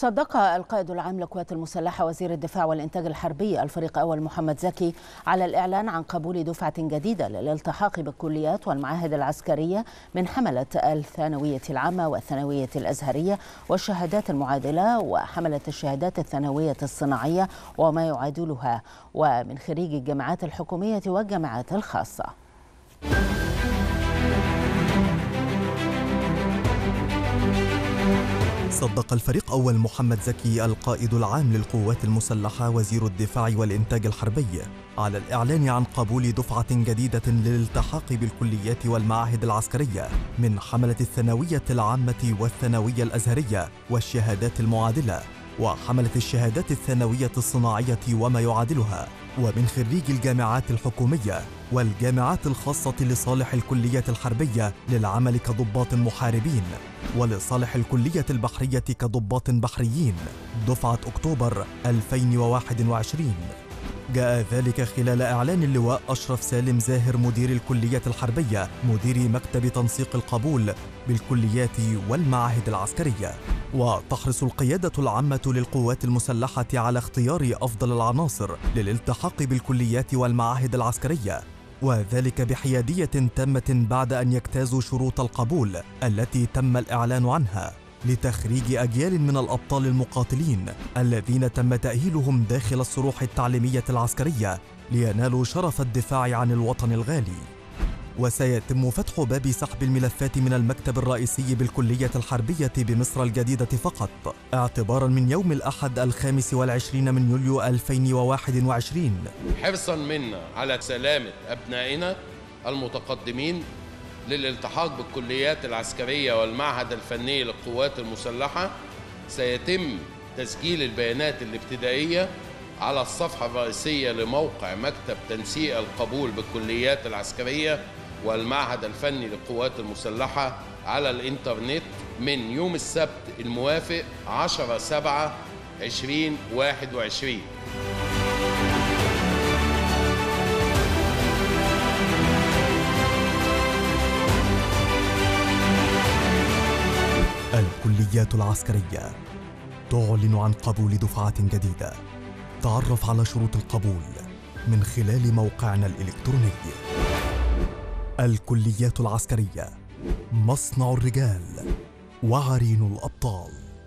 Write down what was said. صدق القائد العام للقوات المسلحة وزير الدفاع والإنتاج الحربي الفريق أول محمد زكي على الإعلان عن قبول دفعة جديدة للالتحاق بالكليات والمعاهد العسكرية من حملة الثانوية العامة والثانوية الأزهرية والشهادات المعادلة وحملة الشهادات الثانوية الصناعية وما يعادلها، ومن خريج الجامعات الحكومية والجامعات الخاصة. صدق الفريق أول محمد زكي القائد العام للقوات المسلحة وزير الدفاع والإنتاج الحربي على الإعلان عن قبول دفعة جديدة للالتحاق بالكليات والمعاهد العسكرية من حملة الثانوية العامة والثانوية الأزهرية والشهادات المعادلة وحملة الشهادات الثانوية الصناعية وما يعادلها، ومن خريج الجامعات الحكومية والجامعات الخاصة لصالح الكلية الحربية للعمل كضباط محاربين ولصالح الكلية البحرية كضباط بحريين دفعة أكتوبر 2021. جاء ذلك خلال إعلان اللواء اشرف سالم زاهر مدير الكلية الحربية مدير مكتب تنسيق القبول بالكليات والمعاهد العسكرية. وتحرص القيادة العامة للقوات المسلحة على اختيار أفضل العناصر للالتحاق بالكليات والمعاهد العسكرية، وذلك بحيادية تامة بعد أن يجتازوا شروط القبول التي تم الإعلان عنها لتخريج أجيال من الأبطال المقاتلين الذين تم تأهيلهم داخل الصروح التعليمية العسكرية لينالوا شرف الدفاع عن الوطن الغالي. وسيتم فتح باب سحب الملفات من المكتب الرئيسي بالكلية الحربية بمصر الجديدة فقط اعتبارا من يوم الأحد 25 يوليو 2021، حرصا منا على سلامة أبنائنا المتقدمين للالتحاق بالكليات العسكرية والمعهد الفني للقوات المسلحة. سيتم تسجيل البيانات الابتدائية على الصفحة الرئيسية لموقع مكتب تنسيق القبول بالكليات العسكرية والمعهد الفني للقوات المسلحة على الإنترنت من يوم السبت الموافق 10/7/2021. الكليات العسكرية تعلن عن قبول دفعة جديدة. تعرف على شروط القبول من خلال موقعنا الإلكتروني. الكليات العسكرية، مصنع الرجال وعرين الأبطال.